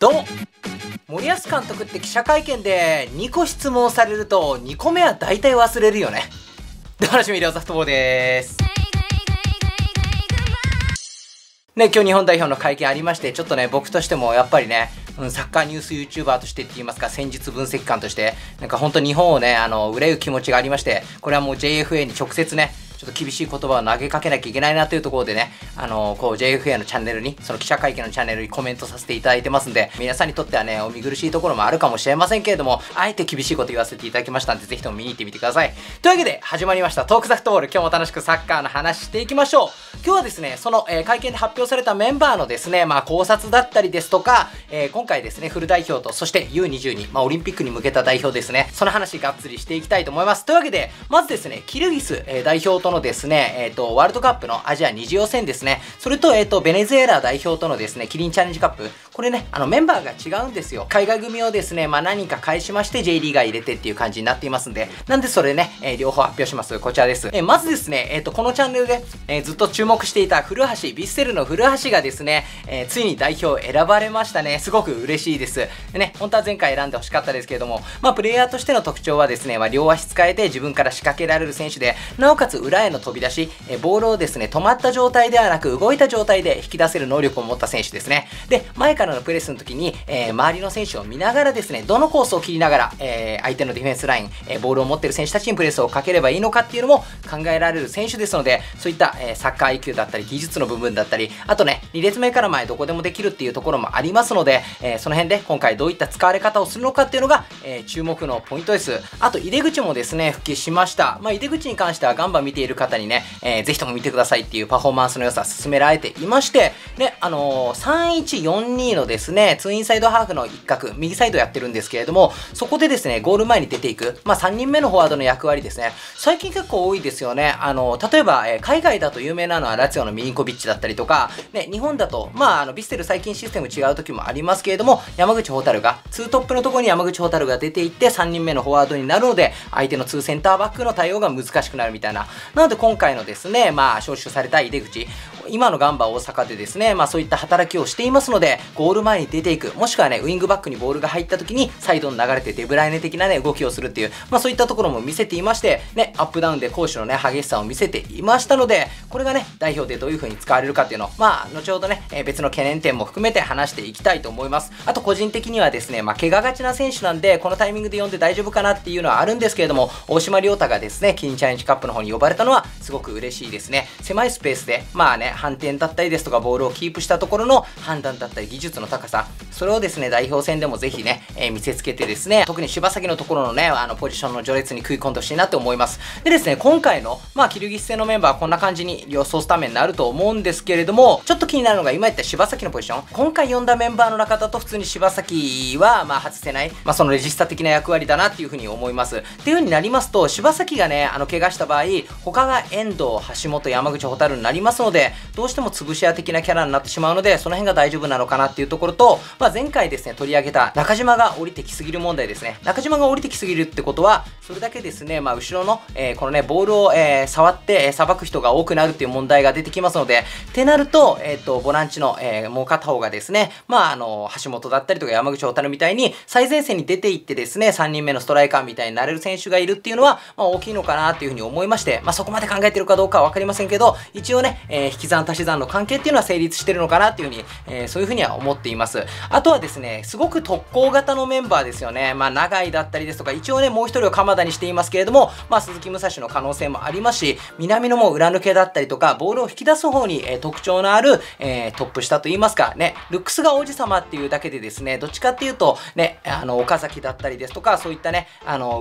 どうも森保監督って記者会見で2個質問されると2個目は大体忘れるよね。でおなじみLeo the footballでーす。ね、今日日本代表の会見ありまして、ちょっとね、僕としてもやっぱりね、サッカーニュース YouTuber としてって言いますか、戦術分析官として、なんか本当日本をね、憂う気持ちがありまして、これはもう JFA に直接ね、ちょっと厳しい言葉を投げかけなきゃいけないなというところでね、こう JFA のチャンネルに、その記者会見のチャンネルにコメントさせていただいてますんで、皆さんにとってはね、お見苦しいところもあるかもしれませんけれども、あえて厳しいこと言わせていただきましたんで、ぜひとも見に行ってみてください。というわけで、始まりました、トークザフットボール。今日も楽しくサッカーの話していきましょう。今日はですね、その、会見で発表されたメンバーのですね、まあ考察だったりですとか、今回ですね、フル代表と、そして U22、まあオリンピックに向けた代表ですね、その話がっつりしていきたいと思います。というわけで、まずですね、キルギス、代表とのですね、ワールドカップのアジア2次予選ですね、それと、ベネズエラ代表とのですね、キリンチャレンジカップ、これね、メンバーが違うんですよ。海外組をですね、まあ何人か返しまして J リーガー入れてっていう感じになっていますんで、なんでそれね、両方発表します。こちらです。まずですね、このチャンネルで、ずっと注目していた古橋、ヴィッセルの古橋がですね、ついに代表選ばれましたね。すごく嬉しいです。でね、本当は前回選んでほしかったですけれども、まあプレイヤーとしての特徴はですね、まあ両足使えて自分から仕掛けられる選手で、なおかつ裏への飛び出し、ボールをですね、止まった状態ではなく動いた状態で引き出せる能力を持った選手ですね。で、前からのプレスの時に、周りの選手を見ながらですね、どのコースを切りながら、相手のディフェンスライン、ボールを持っている選手たちにプレスをかければいいのかっていうのも考えられる選手ですので、そういった、サッカー IQ だったり技術の部分だったり、あとね、2列目から前どこでもできるっていうところもありますので、その辺で今回どういった使われ方をするのかっていうのが、注目のポイントです。あと、井出口もですね、復帰しました。まあ、井出口に関してはガンバ見ている方にね、ぜひとも見てくださいっていうパフォーマンスの良さ勧められていまして、ね、3-1-4-2 のですね、ツーインサイドハーフの一角、右サイドやってるんですけれども、そこでですね、ゴール前に出ていく、まあ、3人目のフォワードの役割ですね。最近結構多いですよね。例えば、海外だと有名なのはラツィオのミリンコビッチだったりとか、ね、日本だと、まあ、ヴィッセル最近システム違う時もありますけれども、山口ホタルが、2トップのところに山口ホタルが出ていって、3人目のフォワードになるので、相手の2センターバックの対応が難しくなるみたいな。なので今回のですね、まあ、招集された井出口、今のガンバ大阪でですね、まあそういった働きをしていますので、ゴール前に出ていく、もしくはね、ウイングバックにボールが入った時に、サイドの流れてデブライネ的なね、動きをするっていう、まあそういったところも見せていまして、ね、アップダウンで攻守のね、激しさを見せていましたので、これがね、代表でどういう風に使われるかっていうのを、まあ、後ほどね、別の懸念点も含めて話していきたいと思います。あと個人的にはですね、まあ怪我がちな選手なんで、このタイミングで呼んで大丈夫かなっていうのはあるんですけれども、大島亮太がですね、キリンチャレンジカップの方に呼ばれたのは、すごく嬉しいですね。狭いスペースで、まあね、反転だったりですとか、ボールをキープしたところの判断だったり、技術の高さ、それをですね、代表戦でもぜひね、見せつけてですね、特に柴崎のところのね、ポジションの序列に食い込んでほしいなって思います。でですね、今回の、まあ、キルギス戦のメンバーはこんな感じに予想スタメンになると思うんですけれども、ちょっと気になるのが今言った柴崎のポジション。今回呼んだメンバーの中だと、普通に柴崎は、まあ、外せない、まあ、そのレジスタ的な役割だなっていうふうに思います。っていう風になりますと、柴崎がね、怪我した場合、他が遠藤、橋本、山口、蛍になりますので、どうしても潰し屋的なキャラになってしまうので、その辺が大丈夫なのかなっていうところと、まあ、前回ですね、取り上げた中島が降りてきすぎる問題ですね。中島が降りてきすぎるってことは、それだけですね、まあ、後ろの、このね、ボールを、触って、捌く人が多くなるっていう問題が出てきますので、ってなると、ボランチの、もう片方がですね、まあ、橋本だったりとか山口、蛍みたいに、最前線に出ていってですね、3人目のストライカーみたいになれる選手がいるっていうのは、まあ、大きいのかなっていうふうに思いまして、まあ、そこまで考えてるかどうかは分かりませんけど、一応ね、引き算足し算の関係っていうのは成立してるのかなっていうふうに、そういうふうには思っています。あとはですね、すごく特攻型のメンバーですよね。まあ、長井だったりですとか、一応ね、もう一人を鎌田にしていますけれども、まあ、鈴木武蔵の可能性もありますし、南野も裏抜けだったりとか、ボールを引き出す方に、特徴のある、トップ下といいますか、ね、ルックスが王子様っていうだけでですね、どっちかっていうと、ね、岡崎だったりですとか、そういったね、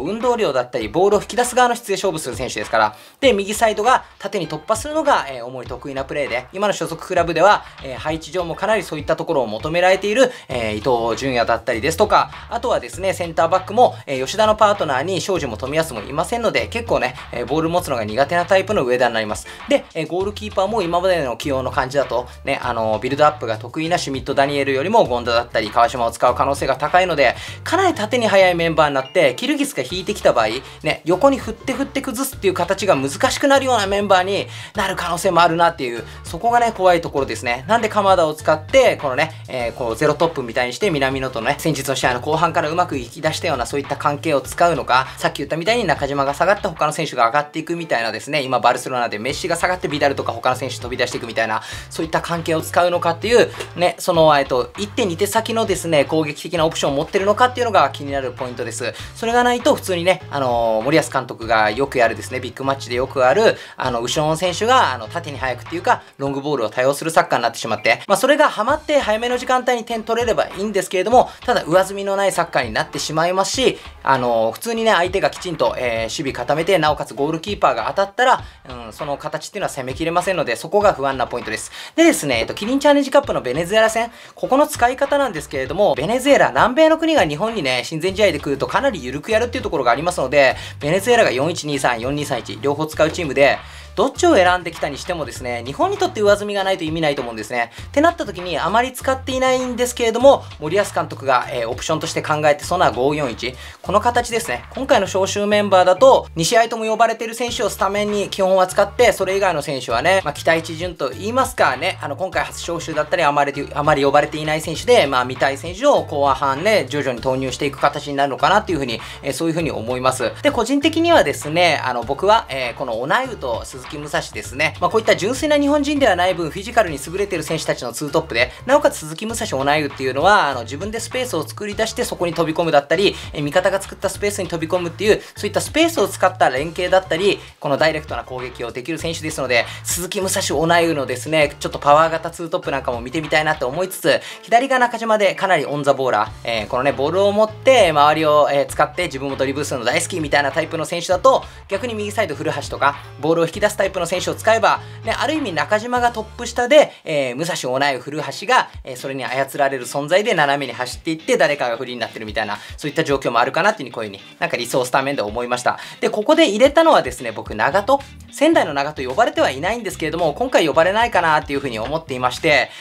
運動量だったり、ボールを引き出す側の質で勝負する選手ですから、で、右サイドが縦に突破するのが、主に得意なプレーで、今の所属クラブでは、配置上もかなりそういったところを求められている、伊東純也だったりですとか、あとはですね、センターバックも、吉田のパートナーに庄司も冨安もいませんので、結構ね、ボール持つのが苦手なタイプの上田になります。で、ゴールキーパーも今までの起用の感じだと、ね、ビルドアップが得意なシュミット・ダニエルよりも権田だったり、川島を使う可能性が高いので、かなり縦に速いメンバーになって、キルギスが引いてきた場合、ね、横に振って崩すっていう形が難しくなるようなメンバーになる可能性もあるなっていう、そこがね、怖いところですね。なんで鎌田を使って、このね、こうゼロトップみたいにして南野とのね、先日の試合の後半からうまく引き出したようなそういった関係を使うのか、さっき言ったみたいに中島が下がって他の選手が上がっていくみたいなですね、今バルセロナでメッシが下がってビダルとか他の選手飛び出していくみたいな、そういった関係を使うのかっていうね、その1手2手先のですね、攻撃的なオプションを持ってるのかっていうのが気になるポイントです。それがないと普通にね、森保監督がよくやるですね、ビッグマッチでよくある後ろの選手が縦に速くっていうかロングボールを多用するサッカーになってしまって、それがハマって早めの時間帯に点取れればいいんですけれども、ただ上積みのないサッカーになってしまいますし、普通にね相手がきちんと、守備固めて、なおかつゴールキーパーが当たったら、その形っていうのは攻めきれませんので、そこが不安なポイントです。でですね、キリンチャレンジカップのベネズエラ戦、ここの使い方なんですけれども、ベネズエラ、南米の国が日本にね親善試合で来るとかなり緩くやるっていうところがありますので、ベネズエラが4-1-2-3、4-2-3-1両方使うチームで、どっちを選んできたにしてもですね、日本にとって上積みがないと意味ないと思うんですね。ってなった時にあまり使っていないんですけれども、森保監督が、オプションとして考えてそうな 5-4-1、 この形ですね。今回の招集メンバーだと2試合とも呼ばれている選手をスタメンに基本は使って、それ以外の選手はね、期待値順と言いますかね、今回初招集だったりあまり呼ばれていない選手で、見たい選手を後半ね徐々に投入していく形になるのかなっていうふうに、そういうふうに思います。で、個人的にはですね、僕は、このオナイウと鈴木武蔵ですね、こういった純粋な日本人ではない分、フィジカルに優れている選手たちの2トップで、なおかつ鈴木武蔵、オナイウっていうのは自分でスペースを作り出してそこに飛び込むだったり、味方が作ったスペースに飛び込むっていう、そういったスペースを使った連携だったり、このダイレクトな攻撃をできる選手ですので、鈴木武蔵、オナイウのですねちょっとパワー型2トップなんかも見てみたいなと思いつつ、左が中島でかなりオン・ザ・ボーラー、このねボールを持って周りを、使って自分もドリブルするの大好きみたいなタイプの選手だと、逆に右サイド古橋とかボールを引き出すタイプの選手を使えば、ね、ある意味中島がトップ下で、武蔵、オナイウ、古橋が、それに操られる存在で斜めに走っていって、誰かが不利になってるみたいな、そういった状況もあるかなっていうふうに、なんか理想スタメンで思いました。で、ここで入れたのはですね、僕長戸、仙台の長戸呼ばれてはいないんですけれども、今回呼ばれないかなっていうふうに思っていまして、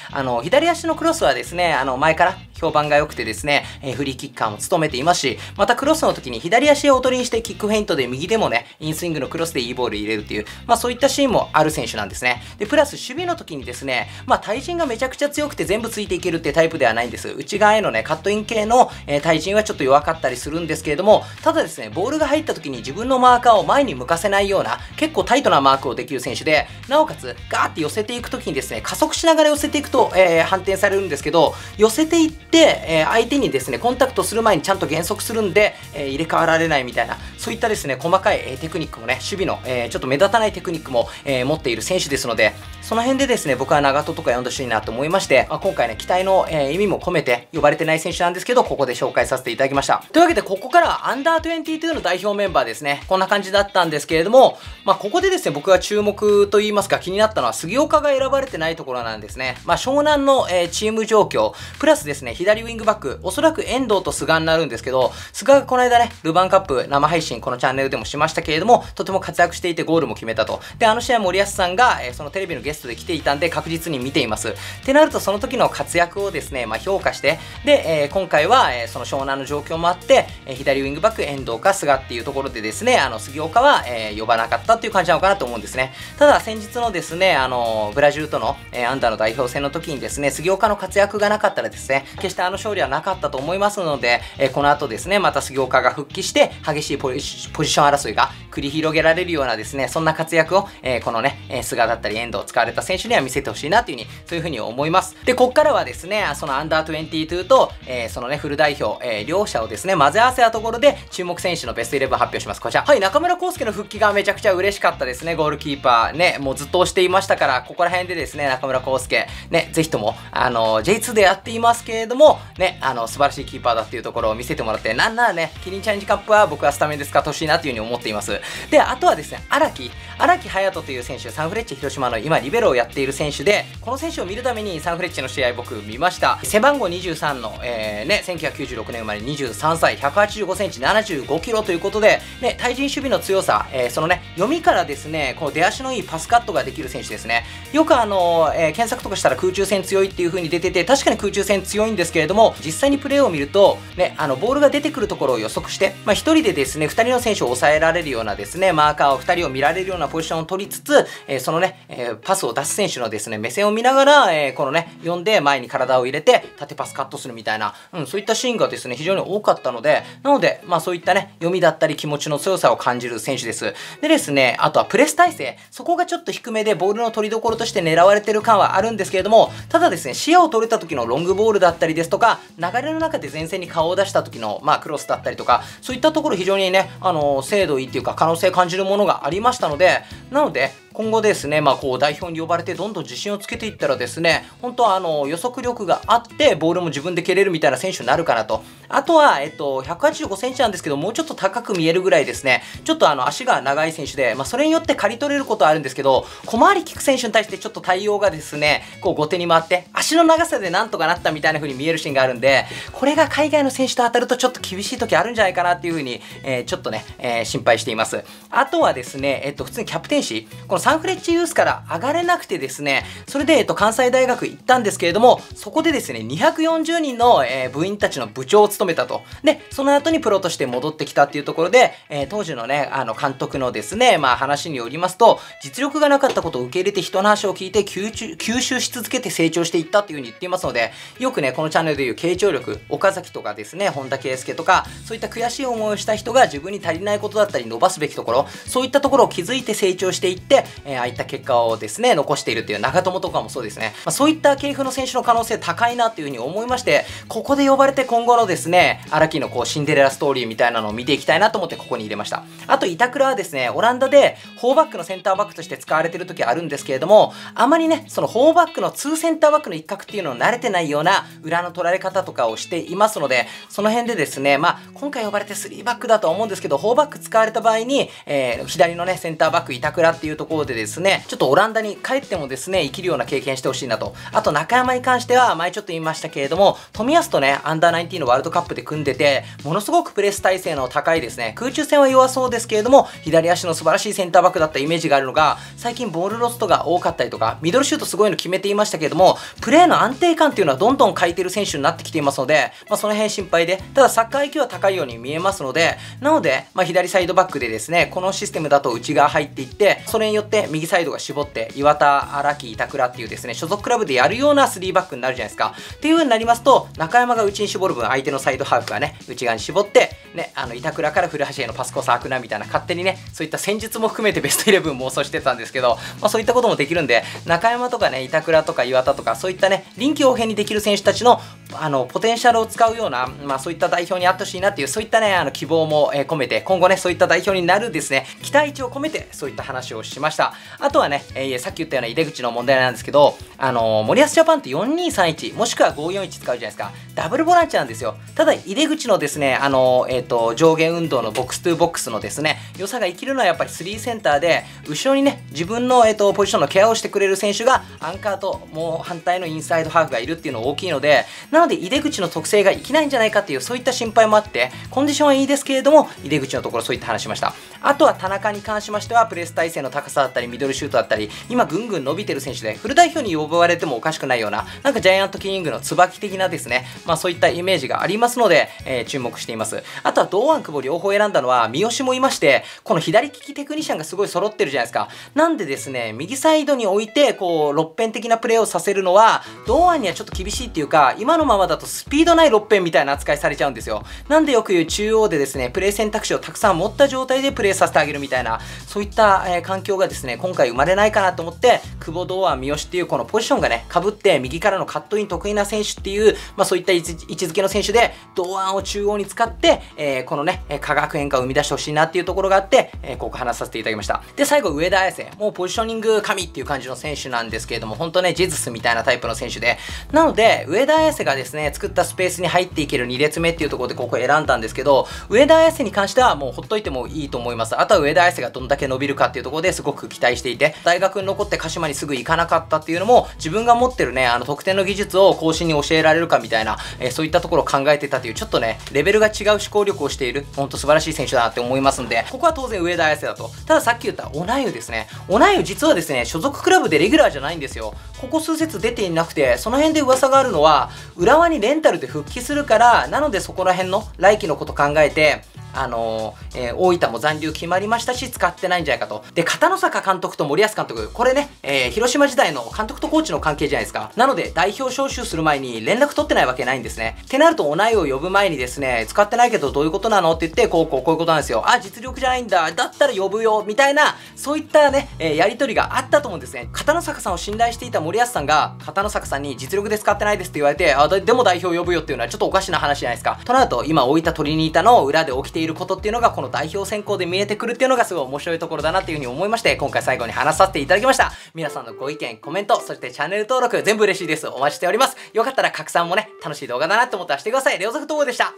左足のクロスはですね、前から評判が良くてですね、フリーキッカーも務めていますし、またクロスの時に左足をおとりにしてキックフェイントで右でもねインスイングのクロスでいいボール入れるっていう、そういったシーンもある選手なんですね。で、プラス守備の時にですね、対人がめちゃくちゃ強くて全部ついていけるってタイプではないんです。内側へのね、カットイン系の、対人はちょっと弱かったりするんですけれども、ただですね、ボールが入った時に自分のマーカーを前に向かせないような、結構タイトなマークをできる選手で、なおかつガーって寄せていく時にですね、加速しながら寄せていくと、反転されるんですけど、寄せていって、相手にですね、コンタクトする前にちゃんと減速するんで、入れ替わられないみたいな、そういったですね、細かい、テクニックもね、守備の、ちょっと目立たないテクニックも、持っている選手ですので、その辺でですね、僕は長戸とか呼んでほしいなと思いまして、今回ね、期待の、意味も込めて呼ばれてない選手なんですけど、ここで紹介させていただきました。というわけで、ここからはアンダー22の代表メンバーですね。こんな感じだったんですけれども、ここでですね、僕が注目と言いますか、気になったのは杉岡が選ばれてないところなんですね。湘南の、チーム状況、プラスですね、左ウィングバック、おそらく遠藤と菅になるんですけど、菅がこの間ね、ルヴァンカップ生配信、このチャンネルでもしましたけれども、とても活躍していてゴールも決めたと。で、試合森保さんが、そのテレビのゲストで来ていたんで確実に見ています。ってなると、その時の活躍をですね、評価して、で、今回は、その湘南の状況もあって、左ウィングバック遠藤か菅っていうところでですね、杉岡は、呼ばなかったっていう感じなのかなと思うんですね。ただ、先日のですね、ブラジルとの、アンダーの代表戦の時にですね、杉岡の活躍がなかったらですね、決して勝利はなかったと思いますので、この後ですね、また杉岡が復帰して、激しいポジション争いが繰り広げられるようなですね、そんな活躍を、このね、菅だったり遠藤を使われた選手には見せてほしいなというふうに、そういうふうに思います。で、こっからはですね、そのアンダー22と、そのね、フル代表、両者をですね、混ぜ合わせたところで、注目選手のベスト11発表します。こちら。はい、中村康介の復帰がめちゃくちゃ嬉しかったですね、ゴールキーパー。ね、もうずっと押していましたから、ここら辺でですね、中村康介、ね、ぜひとも、J2 でやっていますけれども、ね、素晴らしいキーパーだっていうところを見せてもらって、なんならね、キリンチャレンジカップは僕はスタメンで使ってほしいなというふうに思っています。で、あとはですね、荒木隼人という選手、サンフレッチェ広島の今リベロをやっている選手で、この選手を見るためにサンフレッチェの試合僕見ました。背番号23の、ね、1996年生まれ23歳、185cm、75kg ということで、ね、対人守備の強さ、そのね読みからですね、この出足のいいパスカットができる選手ですね。よく検索とかしたら空中戦強いっていう風に出てて、確かに空中戦強いんですけれども、実際にプレーを見るとね、ボールが出てくるところを予測して、1人でですね2人の選手を抑えられるようなですね、マーカーを2人を見られるようなポジションを取りつつ、そのね、パスを出す選手のですね、目線を見ながら、このね、読んで前に体を入れて、縦パスカットするみたいな、そういったシーンがですね、非常に多かったので、なので、まあそういったね、読みだったり気持ちの強さを感じる選手です。でですね、あとはプレス体勢、そこがちょっと低めでボールの取りどころとして狙われてる感はあるんですけれども、ただですね、視野を取れた時のロングボールだったりですとか、流れの中で前線に顔を出した時の、まあクロスだったりとか、そういったところ非常にね、精度いいっていうか可能性感じるものがありましたので、なので、今後ですね、まあこう代表に呼ばれてどんどん自信をつけていったらですね、本当は予測力があって、ボールも自分で蹴れるみたいな選手になるかなと。あとは、185センチなんですけど、もうちょっと高く見えるぐらいですね、ちょっと足が長い選手で、まあそれによって刈り取れることはあるんですけど、小回り利く選手に対してちょっと対応がですね、こう後手に回って、足の長さでなんとかなったみたいな風に見えるシーンがあるんで、これが海外の選手と当たるとちょっと厳しい時あるんじゃないかなっていう風に、ちょっとね、心配しています。あとはですね、普通にキャプテンシー、このサンフレッチェユースから上がれなくてですね、それで、関西大学行ったんですけれども、そこでですね、240人の、部員たちの部長を務めたと。で、その後にプロとして戻ってきたっていうところで、当時のね、監督のですね、まあ話によりますと、実力がなかったことを受け入れて人の話を聞いて吸収し続けて成長していったっていう風に言っていますので、よくね、このチャンネルでいう傾聴力、岡崎とかですね、本田圭佑とか、そういった悔しい思いをした人が自分に足りないことだったり伸ばすべきところ、そういったところを気づいて成長していって、ああいった結果をですね、残しているっていう長友とかもそうですね。まあ、そういった系譜の選手の可能性高いなっていうふうに思いまして、ここで呼ばれて今後のですね、荒木のこうシンデレラストーリーみたいなのを見ていきたいなと思ってここに入れました。あと、板倉はですね、オランダで4バックのセンターバックとして使われてる時あるんですけれども、あまりね、その4バックの2センターバックの一角っていうのを慣れてないような裏の取られ方とかをしていますので、その辺でですね、まあ、今回呼ばれて3バックだとは思うんですけど、4バック使われた場合に、左のね、センターバック板倉っていうところでですね、ちょっとオランダに帰ってもですね、生きるような経験してほしいなと。あと中山に関しては、前ちょっと言いましたけれども、冨安とね、アンダー19のワールドカップで組んでて、ものすごくプレス体勢の高いですね、空中戦は弱そうですけれども、左足の素晴らしいセンターバックだったイメージがあるのが、最近ボールロストが多かったりとか、ミドルシュートすごいの決めていましたけれども、プレーの安定感っていうのはどんどん欠いてる選手になってきていますので、まあその辺心配で、ただサッカー IQ は高いように見えますので、なので、まあ左サイドバックでですね、このシステムだと内側入っていって、それによって右サイドが絞って岩田、荒木、板倉っていうですね、所属クラブでやるような3バックになるじゃないですか。っていう風になりますと、中山が内に絞る分、相手のサイドハーフがね、内側に絞って、ね、板倉から古橋へのパスコース開くなみたいな、勝手にね、そういった戦術も含めてベスト11妄想してたんですけど、まあそういったこともできるんで、中山とかね、板倉とか岩田とか、そういったね、臨機応変にできる選手たちの、ポテンシャルを使うような、まあそういった代表にあってほしいなっていう、そういったね、希望も込めて、今後ね、そういった代表になるですね、期待値を込めて、そういった話をしました。あとはね、さっき言ったような入り口の問題なんですけど、森保ジャパンって4231もしくは541使うじゃないですか。ダブルボランチなんですよ。ただ、入り口のですね、上下運動のボックストゥボックスのですね、良さが生きるのはやっぱり3センターで、後ろにね、自分の、ポジションのケアをしてくれる選手が、アンカーともう反対のインサイドハーフがいるっていうのが大きいので、なので、入り口の特性が生きないんじゃないかっていう、そういった心配もあって、コンディションはいいですけれども、入り口のところそういった話しました。あとは、田中に関しましては、プレス体制の高さだったり、ミドルシュートだったり、今ぐんぐん伸びてる選手で、フル代表に呼ばれてもおかしくないような、なんかジャイアントキリングの椿的なですね、まあそういったイメージがありますので、注目しています。あとは堂安久保両方選んだのは、三好もいまして、この左利きテクニシャンがすごい揃ってるじゃないですか。なんでですね、右サイドに置いて、こう、六辺的なプレーをさせるのは、堂安にはちょっと厳しいっていうか、今のままだとスピードない六辺みたいな扱いされちゃうんですよ。なんでよく言う中央でですね、プレー選択肢をたくさん持った状態でプレーさせてあげるみたいな、そういった、環境がですね、今回生まれないかなと思って、久保、堂安、三好っていうこのポジションがね、被って右からのカットイン得意な選手っていう、まあそういった位置づけの選手で、堂安を中央に使って、このね、化学変化を生み出してほしいなっていうところがあって、ここ話させていただきました。で、最後、上田綺世。もうポジショニング神っていう感じの選手なんですけれども、本当ね、ジェズスみたいなタイプの選手で、なので、上田綺世がですね、作ったスペースに入っていける2列目っていうところでここ選んだんですけど、上田綺世に関してはもうほっといてもいいと思います。あとは上田綺世がどんだけ伸びるかっていうところですごく期待していて、大学に残って鹿島にすぐ行かなかったっていうのも、自分が持ってるね、得点の技術を後進に教えられるかみたいな、そういったところを考えてたという、ちょっとね、レベルが違う思考力をしている、ほんと素晴らしい選手だなって思いますんで、ここは当然上田綺世だと。たださっき言ったオナユですね。オナユ実はですね、所属クラブでレギュラーじゃないんですよ。ここ数節出ていなくて、その辺で噂があるのは、浦和にレンタルで復帰するから、なのでそこら辺の来季のこと考えて、大分も残留決まりましたし、使ってないんじゃないかと。で、片野坂監督と森保監督、これね、広島時代の監督とコーチの関係じゃないですか。なので、代表招集する前に連絡取ってないわけないんですね。ってなると、お内を呼ぶ前にですね、使ってないけどどういうことなのって言って、こういうことなんですよ。あ、実力じゃないんだ。だったら呼ぶよ。みたいな、そういったね、やりとりがあったと思うんですね。片野坂さんを信頼していた森保さんが、片野坂さんに実力で使ってないですって言われて、あ、でも代表呼ぶよっていうのはちょっとおかしな話じゃないですか。となると、今、大分トリニータの裏で起きていることっていうのが、この代表選考で見えてくるっていうのがすごい面白いところだなっていうふうに思いまして、今回最後に話させていただきました。皆さんのご意見、コメント、そしてチャンネル登録、全部嬉しいです。お待ちしております。よかったら拡散もね、楽しい動画だなって思ったらしてください。Leo the footballでした。